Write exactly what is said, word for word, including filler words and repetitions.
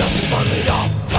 nothing but me off.